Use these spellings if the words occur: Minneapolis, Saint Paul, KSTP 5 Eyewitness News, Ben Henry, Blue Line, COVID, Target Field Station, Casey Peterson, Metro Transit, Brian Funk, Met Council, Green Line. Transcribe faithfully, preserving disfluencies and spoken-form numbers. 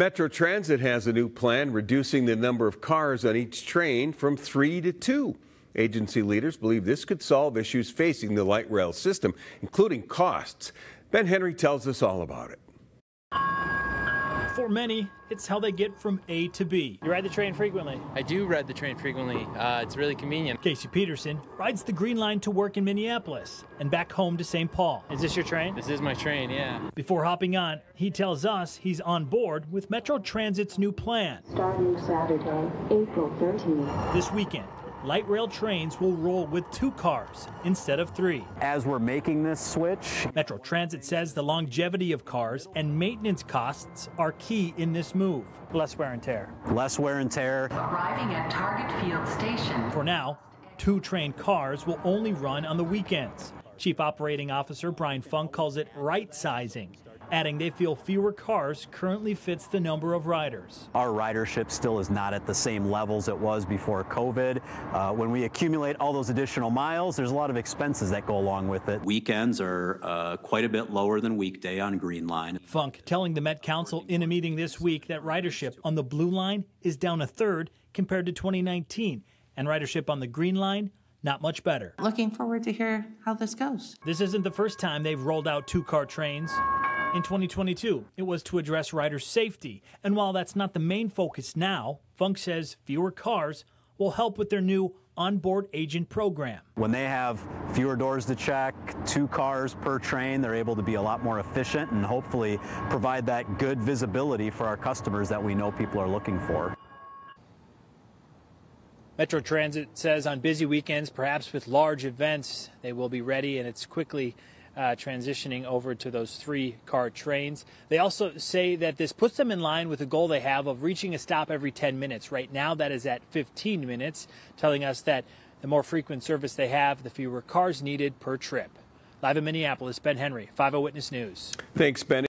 Metro Transit has a new plan reducing the number of cars on each train from three to two. Agency leaders believe this could solve issues facing the light rail system, including costs. Ben Henry tells us all about it. For many, it's how they get from A to B. You ride the train frequently? I do ride the train frequently. Uh, it's really convenient. Casey Peterson rides the Green Line to work in Minneapolis and back home to Saint Paul. Is this your train? This is my train, yeah. Before hopping on, he tells us he's on board with Metro Transit's new plan. Starting Saturday, April thirteenth. This weekend, light rail trains will roll with two cars instead of three. As we're making this switch, Metro Transit says the longevity of cars and maintenance costs are key in this move. Less wear and tear. Less wear and tear. Arriving at Target Field Station. For now, two train cars will only run on the weekends. Chief Operating Officer Brian Funk calls it right sizing, adding they feel fewer cars currently fits the number of riders. Our ridership still is not at the same levels it was before COVID. Uh, when we accumulate all those additional miles, there's a lot of expenses that go along with it. Weekends are uh, quite a bit lower than weekday on Green Line. Funk telling the Met Council in a meeting this week that ridership on the Blue Line is down a third compared to twenty nineteen, and ridership on the Green Line not much better. Looking forward to hear how this goes. This isn't the first time they've rolled out two-car trains. In twenty twenty-two, it was to address rider safety, and while that's not the main focus now, Funk says fewer cars will help with their new onboard agent program. When they have fewer doors to check, two cars per train, they're able to be a lot more efficient and hopefully provide that good visibility for our customers that we know people are looking for. Metro Transit says on busy weekends, perhaps with large events, they will be ready, and it's quickly Uh, transitioning over to those three-car trains. They also say that this puts them in line with the goal they have of reaching a stop every ten minutes. Right now, that is at fifteen minutes, telling us that the more frequent service they have, the fewer cars needed per trip. Live in Minneapolis, Ben Henry, five Eyewitness News. Thanks, Ben.